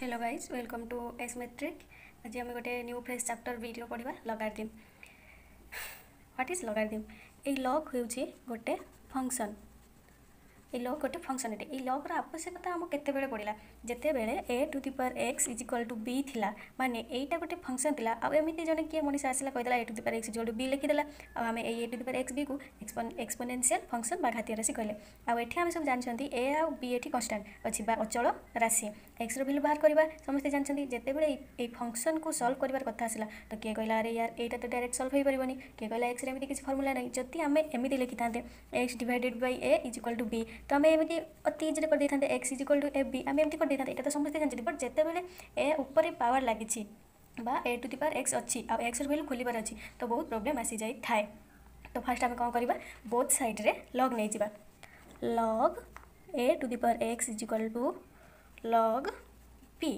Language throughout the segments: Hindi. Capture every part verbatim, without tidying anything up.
Hello guys welcome to S metric. आज आम गोटे न्यू फ्रेश चैप्टर वीडियो पढ़ा लगारदीम। What is लगारदीम? ये लग हो गोटे फंक्शन, ये लग गोटे फंक्शन। ये लग्र आवश्यकता आम केत पड़ा जिते बेले a to the power x is equal to b थी माने यहाँ गोटे फंक्शन था। आमती जन किए मनीष आसा कही a to the power x is equal to b लिखीदेला। आम a to the power x b को एक्सपोनेंशियल फंक्शन बा घातीय राशि कहले। आठ आम सब जानते ए आ बी एटी कन्स्टांट अच्छी अचल राशि। एक्सर भैल्यू बाहर करवा समस्ते जानते। जितेबले फंक्शन को सल्व करार कथ आसा तो किए कहला अरे यार यहाँ तो डायरेक्ट सल्व हो पारे। किए कहला एक्स एमती किसी फर्मुला ना जब आम एमती लिखि था x divided by a is equal to b तो आम एमती अति इजी कर देते x is equal to a b आम एमती कर देते। यहाँ तो समस्ते जानते। बट जितेबले ए ऊपर पावर लगी बा a to the power x अच्छी आ एक्सर भैल्यू खोलार अच्छी तो बहुत प्रोब्लेम आसी जाए थाए। तो फास्ट आम कौन करवा बोथ साइड रे लग नहीं जावा। Log a to the power x is equal to log p.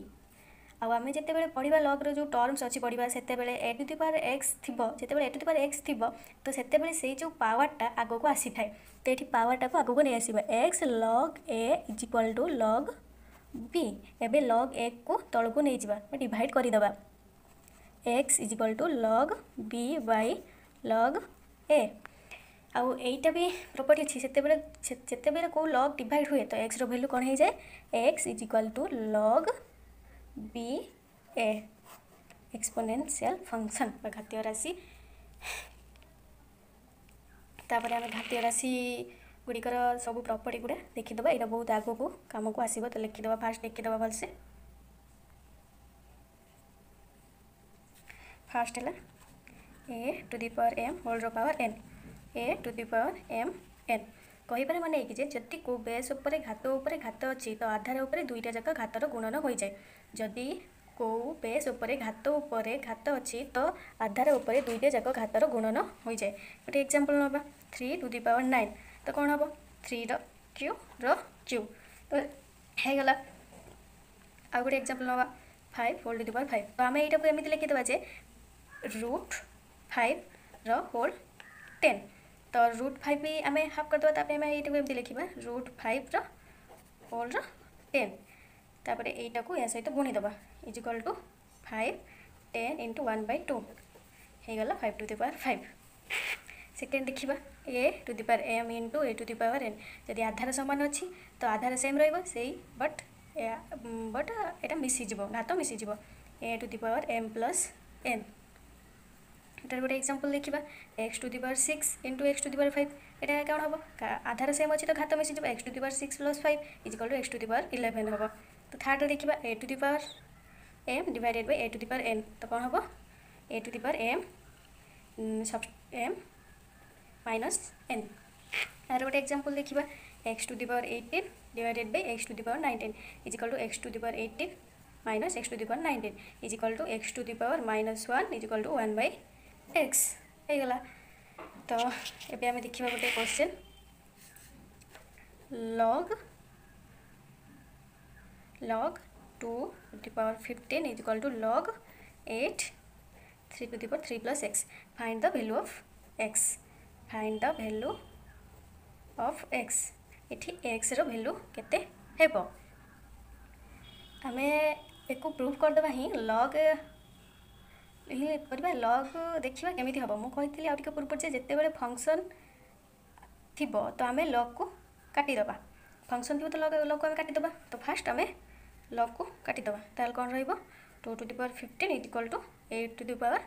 आम जिते बड़े पढ़ा लग्र जो टर्म्स अच्छी पढ़ा से a to the power x थी जिते a to the power x थी तो से जो पावरटा आग को आसी थाए। तो ये पावरटा को आग को नहीं आसवा x log a is equal to log b. एबे लग ए को तल को नहीं जावा डिवाइड करदेवा x is equal to log B by log a. आउ एटा भी प्रॉपर्टी अच्छी सेते बेले को लग डिवाइड हुए तो एक्स रो वैल्यू कौन हो जाए x is equal to log b a exponential function घातीय राशि। तापर आम घातीय राशि गुड़िकर सब प्रॉपर्टी गुड़ा देखीदे। यहाँ बहुत आग को कम को आसो तो लिखिदे फास्ट लिखिदे भलसे। फास्ट है a to the power m whole रो power n a to the power m n कहपर मैंने जदि को बेस उपर घात उपर घात अच्छी तो आधार उपर दुईटा जाक घातर गुणन हो जाए। जदि को बेस उपर घात उपर घात अच्छी तो आधार उपर दुईटा जाक घातर गुणन हो जाए। गोटे एग्जाम्पल ना three to the power nine तो कौन हम थ्री र्यू र्यू तो होगा। आ गए एग्जाम्पल ना five whole to the power five तो आम यहाँ को एमती लिखिदेवा जे रूट फाइव रोल टेन। तो रूट फाइव भी आम हाफ करदे तापर ये एमती लिखा रूट फाइव रोल रेन तापर यहीटा को या सहित गुणीदे is equal to five ten into one by two होगा five to the power five. Second देखा a to the power m into a to the power n जदि आधार सामान अच्छी तो आधार सेम रही बट बट यहाँ मिसीज घात मिसीज a to the power m plus n. इटार गोटे एग्जांपल देखा x to the power six into x to the power five यहाँ कौन हम आधार सेम अच्छी तो घात मिसिज x to the power six plus five is equal to x to the power eleven हम। तो थर्ड देखा a to the power m divided by a to the power n तो कौन हम a to the power m m minus n. यार गोटे एग्जांपल देखा x to the power eighteen divided by x to the power nineteen is equal to x to the power eighteen minus x to the power nineteen is equal to x to the power minus one is equal to one by x होगा। तो ये आम देखा गोटे question log log to the power fifteen is equal to log eight three to the power three plus x find the value of x find the value of x. ये एक्स रो वैल्यू केते हेबो आमे एको प्रूव करदे ही लग करवा लग देखा केमी हम। मुझे आगे पूर्व जे जिते फंक्शन थी तो आम लग को काटिदेवा फंक्शन थी तो लग लग को आम काटिदेवा। तो फास्ट आम लग को काटिदेवा ताल कौन रहा two to the power fifteen is equal to eight to the power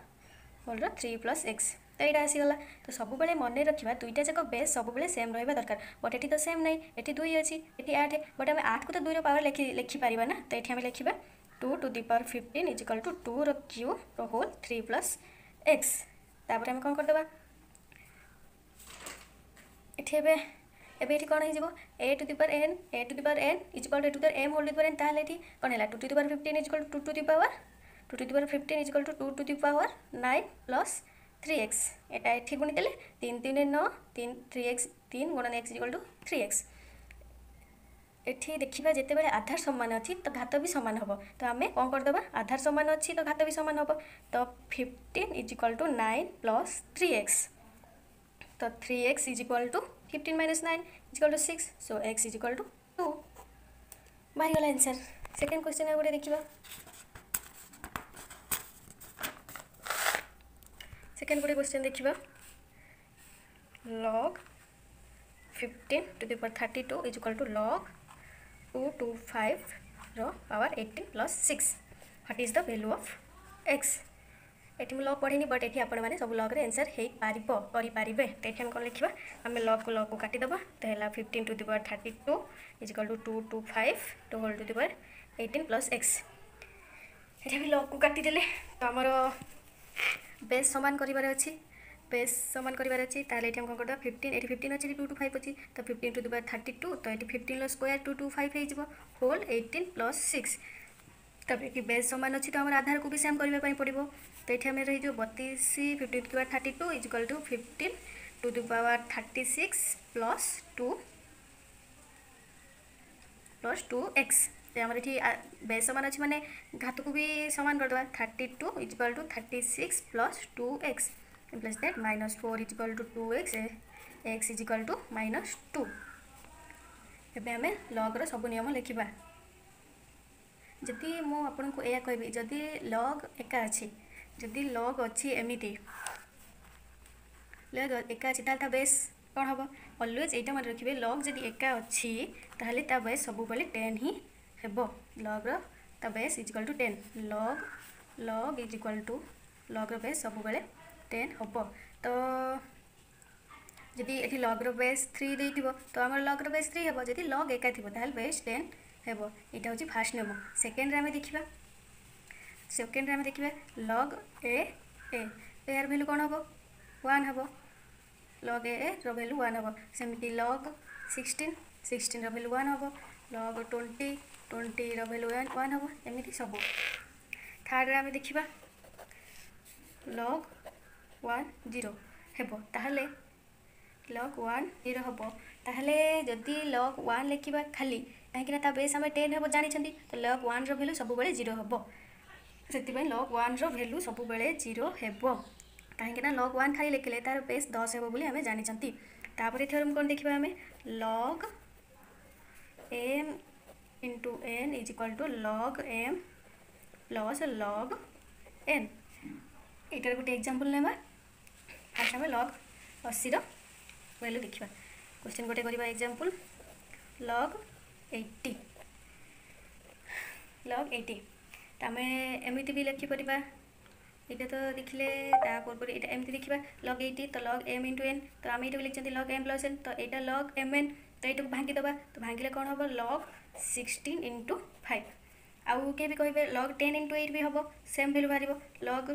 whole three plus x. तो यहाँ आसीगला। तो सब बेले मन रखा दुईटा जाक बेस सब बेले सेम रहा दरकार बट ये तो सेम नहीं ये दुई अच्छी ये आठ बट आम आठ को तो दुईर पावर लिखिपर ना। तो ये आम लिखा two to the power fifteen is equal to two र्यू रोल थ्री प्लस एक्स। तापर आम कौन करदे ये एबे ये कौन हो a to the power n a to the power n is equal to a to the power m whole to the power n ताल कौन है two to the power fifteen is equal to to the power two to the power fifteen is equal to two to the power nine plus three x. यहाँ ये गुणीदे तीन तीन नौ तीन थ्री एक्स तीन गुणन x is equal to three x. ये देखा जितेबाला आधार सामान अच्छी तो घात भी सामान हम तो आम कौन करदे आधार सामान अच्छी तो घात भी सामान हम तो fifteen is equal to nine plus three x. तो three x is equal to fifteen minus nine is equal to six so x is equal to two बाहर गला आंसर। सेकेंड क्वेश्चन आ गोटे देखा सेकेंड गोटे क्वेश्चन देखा log fifteen to the power thirty two is equal to log two two five रो power eighteen plus six what is the value of x एटी लग पढ़ी बट ये आपने सब लग्रे आंसर हो पारे तो ये कौन लिखा आम लग को लग को काटिदेव तो fifteen to the power thirty two is equal to two two five two whole to the power eighteen plus x ये लग को काटिदेले तो आमर बेस सामान कर अच्छी बेस सामान कर अच्छी कौन कर फिफ्टीन ये फिफ्टीन अच्छी टू टू फाइव अच्छी तो fifteen to the power thirty two तो ये fifteen square two two five whole eighteen plus six तब कि बेस सामान अच्छी तो आम आधार को भी सेम करने पड़ो तो ये आम रही बतीस fifteen to the power thirty two is equal to fifteen to the power thirty six plus two plus two x तो आम ये बेस सामान अच्छी मैंने घात को भी सामान करदे thirty two is equal to thirty six plus two x plus that minus four is equal to two x x is equal to minus two एवं आम लग्र सब नियम लिखा जदि मु आपको या कहि जदि लॉग एका अच्छी जदि लॉग अच्छी एमती लॉग एका अच्छी ता बेस कौन हम अलवेज यहाँ मन रखिए लॉग जदि एका अच्छी ताहले ता बेस सब बेले टेन ही हेबो लॉग ता base is equal to ten log log is equal to log base सब बेले टेन हेबो तो जदि एठी लॉग बेस थ्री देथिबो तो आम लॉग बेस थ्री हेबो जदि लॉग एका थिबो ताहले बेस टेन हेबो एटा होची फास्ट नियम सेकेंड रे देखिबा सेकेंड आम देखा लॉग ए ए यार वैल्यू कौन हम वन हम लॉग ए ए रो वैल्यू वन हम सेमती लॉग सिक्सटीन सिक्सटीन रो वैल्यू वन हम लॉग ट्वेंटी ट्वेंटी रो वैल्यू वन हम एमती सब थर्ड आम देखा लॉग वन जीरो हेबो ताहले लॉग वन जीरो हम ताहले जदि लॉग वन लिखा खाली कहीं बेस आम टेन हम जानी तो लॉग वन रो वैल्यू सब बेले जीरो हम से लॉग वन रो वैल्यू सब बेले जीरो हेबो कहीं लॉग वन खाली लिखिले तार बेस दस हेबो बोली हमें जानी तापर थ्योरम कौन देखा आम log m into n is equal to log m plus log n यार गोटे एग्जांपल नेबा फास्ट आम लॉग अस्सी रो वैल्यू देखा क्वेश्चन गोटे करवा example log eighty log eighty आमे एमती भी लिखिपर यहाँ तो देखिले पूर्व यहाँ एमती देखा लॉग एटी तो लॉग एम इंटू एन तो आम ये लिखते लॉग एम प्लस एन तो यहाँ लॉग एम एन तो यहाँ भांगीदे तो भांगिले कौन हम लॉग सिक्सटीन इंटू फाइव आउ के भी कहे लॉग टेन इंटू एट भी हम सेम वैल्यू बाहर लॉग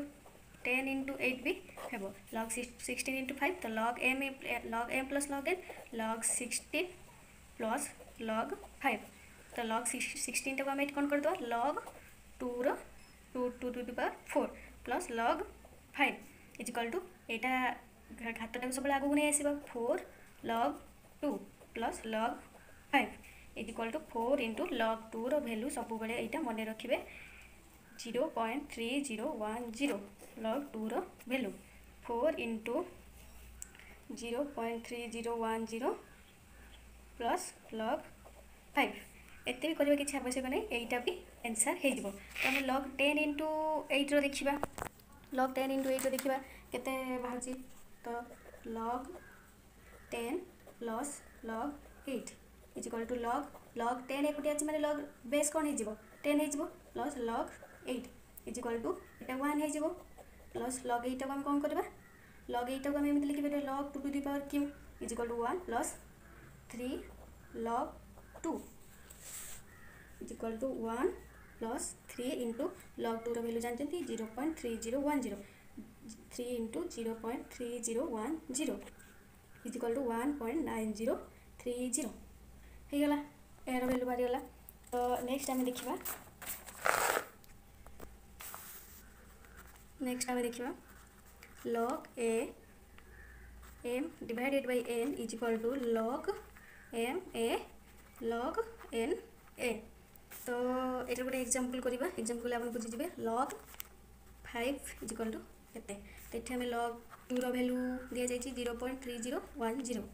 टेन इंटू एट भी हम लॉग सिक्सटीन इंटू फाइव तो log m log m plus log n log sixteen plus log five तो लॉग सिक्सटीन टाइम आम कौन करदे लॉग टू रो two two to the power four plus log five is equal to यहाँ घाटा सब आगे नहीं आस four log two plus log five is equal to four into log two रो वैल्यू सब बेले यहाँ मन रखिए zero point three zero one zero log two रो value four into zero point three zero one zero plus log five एत भी करवा किसी आवश्यक नहीं यहीटा भी एनसर हो लॉग टेन इंटू एट रो देखा लॉग टेन इंटू एट रो देखा केते बाहर तो log ten plus log eight is equal to log log ten एपटे अच्छे मैंने लॉग बेस कौन हो टेन हो plus log eight is equal to एटा वन हो प्लस लॉग एट आम कौन करवा लॉग एट को आम एम लिखिपर log two to the power q is equal to one plus three log two is equal to one plus three into log two रो वैल्यू जानते zero point three zero one zero three into zero point three zero one zero is equal to one point nine zero three zero होगा यार वैल्यू बाहरी गला तो नेक्स्ट आम देखा नेक्स्ट आम देखा log A M divided by N is equal to log M A log N A तो यार गोटे एग्जांपल करवा एग्जांपल आप बुझीजे log five is equal to के तो ये लॉग टू रो वैल्यू दी जाइए zero point three zero one zero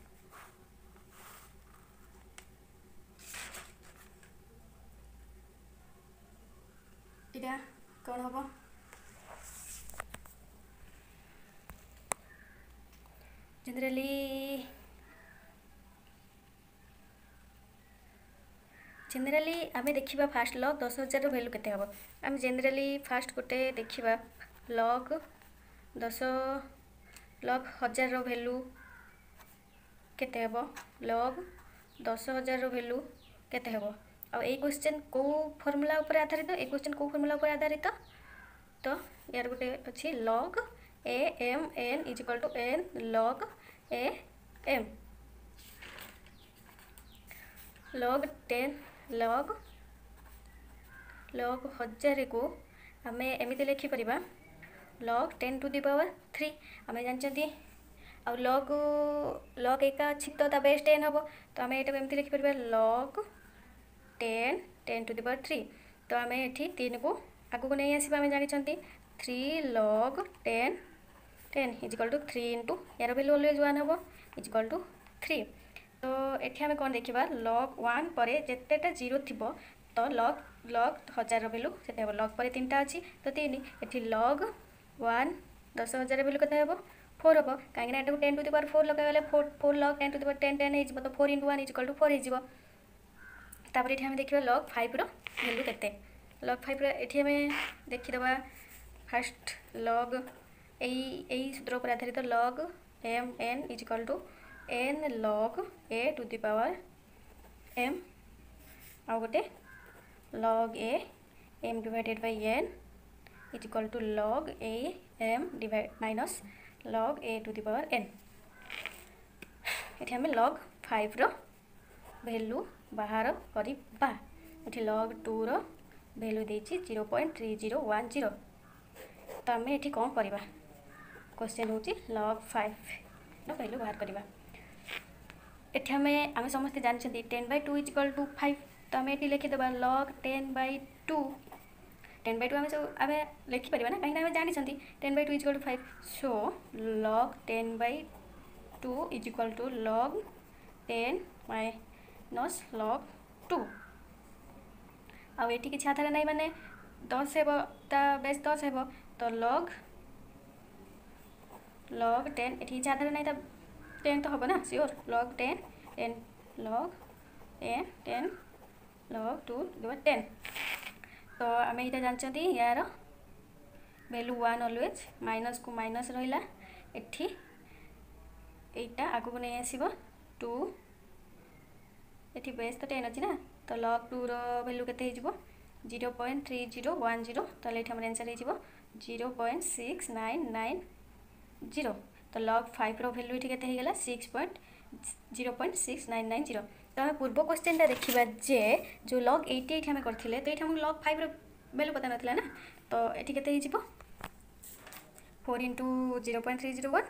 यहाँ कौन हम जनरली जनरली आम देखा फास्ट लग दस हजार भैल्यू के हम आम जेनेली फास्ट गोटे देखा लग दस लग हजार भैल्यू के लग दस हजार भैल्यू केते हेबो आ ए क्वेश्चन को फॉर्मूला ऊपर आधारित ए क्वेश्चन को फॉर्मूला ऊपर आधारित तो यार गोटे अच्छी log A M N is equal to N log A M log ten log log हजार को आम एमती लिखिपर log ten to the power three आम जानते आ लॉग लॉग एका अच्छी तो बेस टेन हम तो आम यहाँ एमती लिखिपर log ten ten to the power three तो आम ये तीन को आगू नहीं आसवा आम जानते three log ten ten is equal to three into यार भैल्यू अलवेज वन हम इजिकल टू थ्री तो ये आम कौन देखा लॉग वन पर जितेटा जीरो थी तो लॉग लॉग हजार भैल्यू से हम लॉग पर तीन टा अच्छी तो तीन ये लॉग वन दस हजार भैल्यू कैसे हम फोर हम कहीं ten to the power four लगे four four log ten to the power ten ten हो तो four into one is equal to four हो तापर ये देखा लॉग फाइव रैल्यू के लॉग फाइव ये आम देखीदा फास्ट लॉग यही सूत्र पर आधारित log M N is equal to N log A to the power M आ गए log A M divided by N is equal to log A M divide minus log A to the power N ये आम लॉग फाइव रैल्यू बाहर करवा ये लॉग टू रैल्यू देती zero point three zero one zero तो आम ये कौन करवा क्वेश्चन हूँ लॉग फाइव रैल्यू बाहर करवा ये आम आम समस्ते जानते ten by two is equal to five तो आम ये लिखिदेव log ten by two ten by two आम सब आम लिखिपर ना कहीं आम जानते ten by two is equal to five so log ten by two is equal to log ten by नस लॉग टू आठ किसी आधार ना मैंने दस हे बेस दस हे तो लॉग लॉग टेन ये किसी आधार ना टेन तो हम ना सियोर log ten ten log ten ten log two ten तो आम ये जानते यार वैल्यू वन अलवेज माइनस को माइनस रहा यहाँ आगू नहीं आसव टू ये बेस तो टेन अच्छी ना तो लॉग टू रैल्यू के zero point three zero one zero तो ये आम आंसर हो zero point six nine nine zero तो लॉग फाइव रैल्यू ये के six point zero point six nine nine zero तो आम पूर्व क्वेश्चन टा देखा जे जो लॉग एट एट आम करते तो ये आम लॉग फाइव रैल्यू पता नाला ना तो ये के four into zero point three zero one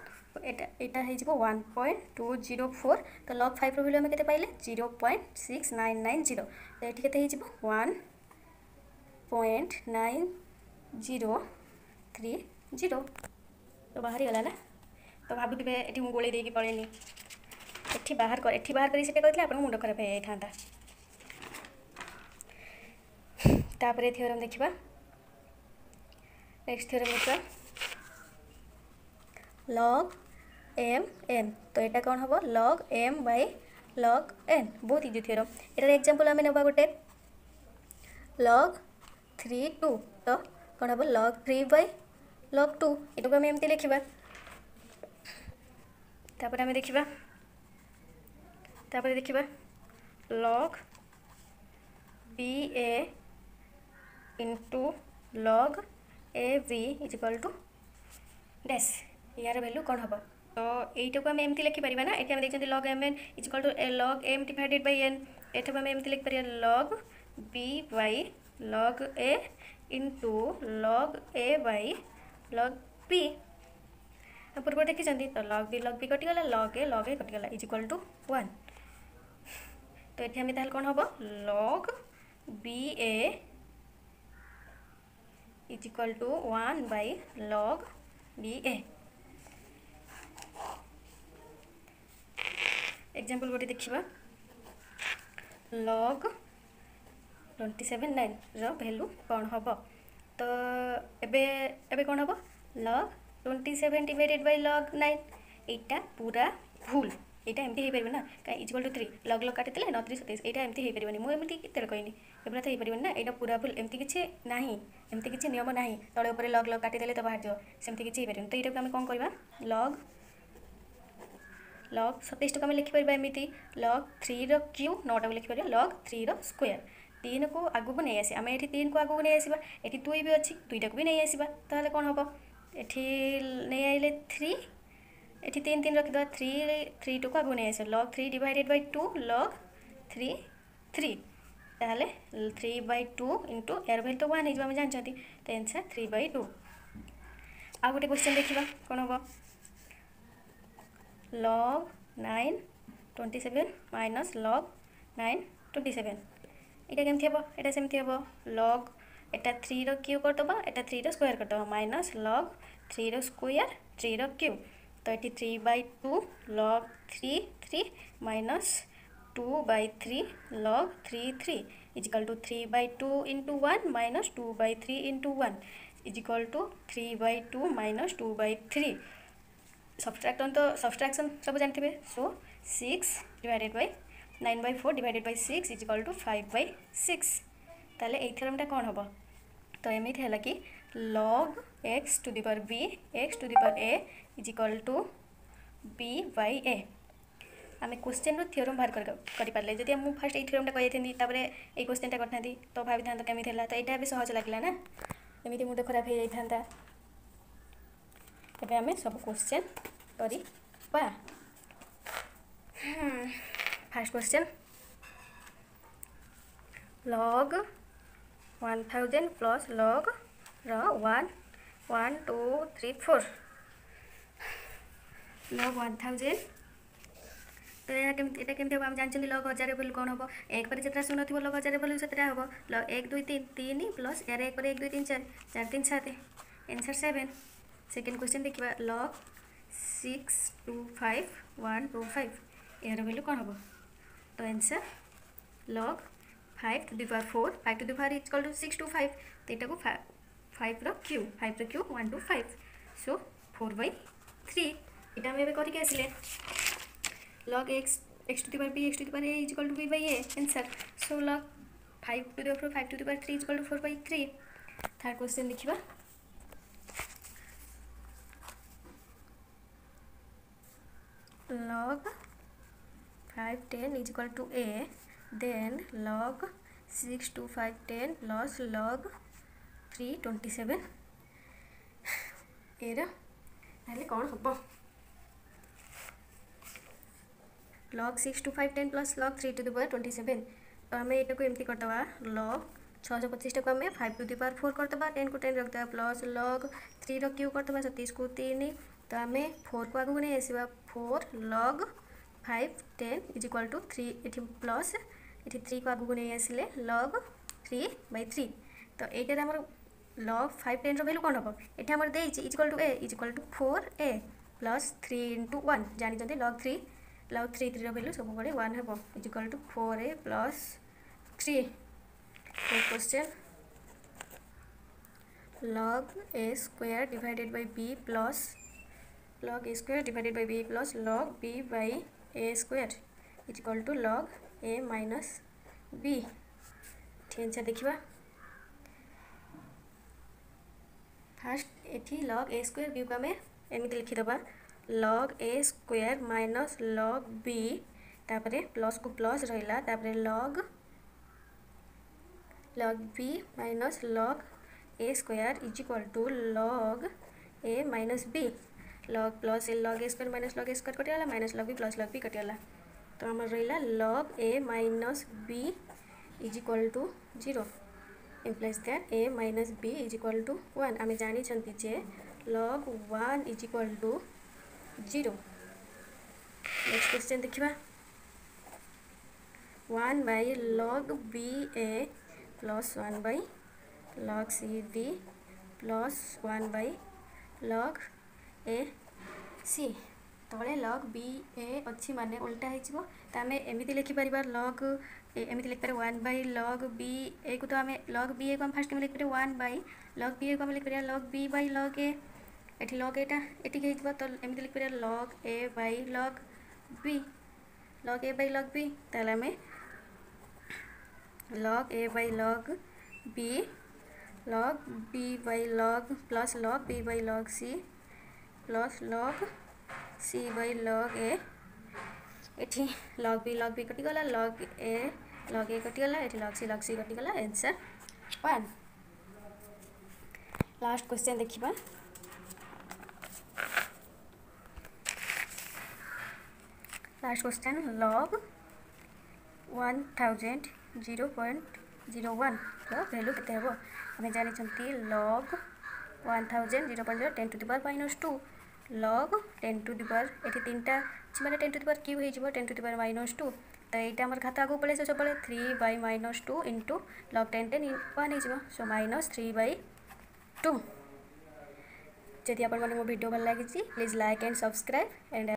यहाँ हो one point two zero four तो लॉग फाइव रैल्यू आम के पाइले zero point six nine nine zero तो ये के one point nine zero three zero तो बाहरी गला ना तो भाभी ये गोल दे पड़े ये बाहर कर ये बाहर करते आप मुंड खराब हो जाता थ्योरम देखा नेक्स्ट थ्योरम देखा लॉग एम एन तो यहाँ कौन हम log M by log N बहुत इजी थ्योरम यार एग्जांपल आम ना गोटे लॉग थ्री टू तो कौन हम log three by log two ये आम एमती लिखा तापर आम देखा तापर देखा log B A into log A B is equal to dash यार भैल्यू कौन हम तो यू आम एमती लिखिपर ना ये आम देखते log M N is equal to log M divided by N एठू आम एमती लिखिपर log B by log A into log A by log B पूर्व देखी तो लॉग बी लॉग बी कटिगला लॉग ए लॉग ए कटिगला इजिकल टू वन तो ये आम कौन हम log B A is equal to one by log B A example गोटे देखा log twenty seven nine value कौन हम तो एबे एबे कौन हम लग ट्वेंटी सेवेन डिवाइडेड बै लग नाइन यहाँ पूरा भूल यहाँ एमती हो पारे ना कहीं इजिकल टू थ्री लग लग काटे ना तीस सतैश यहाँ एमती हो पारे मुझे कितने कहनी एवं तो हो पारे ना यहाँ पूरा भूल एमती किसी ना एमती किसी नियम ना तले उपर लग लग काटिदेले तो बाहर जाओ सेमती किसी हो पारे तो यहाँ आम कौन करवा लग लग सतैश टाक आम लिखिपर एमती लग थ्री र्यू नौटा को लिखिपर लग थ्री स्क्वायर तीन को आगू नहीं आस आम ये तीन को आगू नहीं आसवा ये दुई भी अच्छी दुईटा को भी नहीं आसवा तो कौन हम ये नहीं आइले थ्री ये तीन तीन रखिद थ्री थ्री टू को आगू नहीं आस log three divided by two log three three ताल थ्री बै टू इंटू यार भैल तो वन हो जानते तो एनसर थ्री बै टू आ गए क्वेश्चन देखा कौन हम log nine twenty seven minus log nine twenty seven यहाँ केमती हम यहाँ सेमती हम लग एटा थ्री र्यू करदबा एटा थ्री स्क्वायर करदबा minus log three square three र्यू तो ये three by two log three three minus two by three log three three is equal to three by two into one minus two by three into one is equal to three by two minus two by three subtraction तो सबट्राक्शन सब जानते हैं so six divided by nine by four divided by six is equal to five by six ताले यही थेरमटा कौन हम तो एमती है कि log X to the power B X to the power A is equal to B by A आम क्वेश्चन रो थेरम बाहर करें जब मुझे फास्ट ये थेरमटा कही ये क्वेश्चनटा करते तो भाई था कमी है तो यहाँ भी सहज लगला ना एमती मुझे खराब हो जाता तबे आम सब क्वेश्चन करवा first question log one thousand plus log one one two three four log one thousand तो यहाँ केमती हम जानते लॉग हजार भैल्यू कौन हम एक पर जितना शून्य थोड़ा लॉग हजार भैल्यू से हम लॉग एक दुई तीन तीन प्लस यार एक पर एक दुई तीन चार चार तीन सात एनसर सेवेन सेकेंड क्वेश्चन देखा log six two five one two five यार भैल्यू कौन हम तो answer log five to the power four five to the power equal to six two five तो यहाँ को फाइव र्यू फाइव र्यू one two five so four by three यहाँ आम करके आसिले log X X to the power B X to the power A equal to B by A answer so log five to the power four five to the power three equal to four by three third question देखा log five ten is equal to A then log six two five ten plus log three twenty seven एर हेल्ले कौन हम log six two five ten plus log three to the power twenty seven तो आम यहाँ को एमती करदे लॉग छः पचीस टाक आम five to the power four करदे टेन को टेन रखदे प्लस लॉग थ्री क्यू करदे सतीश को तीन तो आम फोर को आगे नहीं आसवा four log five ten is equal to three ये प्लस ये थ्री को आगू नहीं आसिले लग थ्री बै थ्री तो यहाँ आम लग फाइव टेन रैल्यू कौन हम ये आम is equal to A is equal to four A plus three into one जानते log three log three three रैल्यू सब बड़े वन हम is equal to four A plus three question log A square divided by B plus log A square divided by B plus log B by A square equal to log A minus B ठीक है देखा फास्ट ये लॉग ए स्क्वायर बी को आम एमती लिखिदबा log A square minus log B तापरे प्लस को प्लस रहिला तापरे log log B minus log A square equal to log A minus B log plus log A square minus log A square कटिगला minus log B plus log B कटिगला तो आम रहा log A minus B is equal to zero implies that A minus B is equal to one आम जानी जे log one is equal to zero next question देखा one by log B A plus one by log C D plus one by log A C तले लग बी ए अच्छी माने उल्टा होमें एमती लिखिपर लग एमती लिखिपर वन बै लग बी ए को तो आम लग बी ए को फास्ट में लिखिपर वन बै लग बी ए को लिखिपर लग बी बै लग ए एटी लग एटा एटी तो एमती लिखिपर लग ए बै लग बी लग ए बै लग बी ताले आम लग ए बै लग बी लग बी बै लग प्लस लग बी बै लग सी प्लस लग सी बै लग ए एठी लग बी लग बी कटिगला लग ए लग ए कटिगला एठी लग सी लग सी कटिगला आंसर वन। लास्ट क्वेश्चन देखिबा last question log one thousand zero point zero one value केते हेबो आमे जानि छंती log one thousand zero point zero ten to the power minus two log ten to the power ये तीन टा मैंने ten to the power cube हो ten to the power minus two तो यहाँ आम खाता आगे पलैस सब three by minus two into log ten ten one हो so minus three by two. जदि आपन माने मो वीडियो भल लगी please like and subscribe and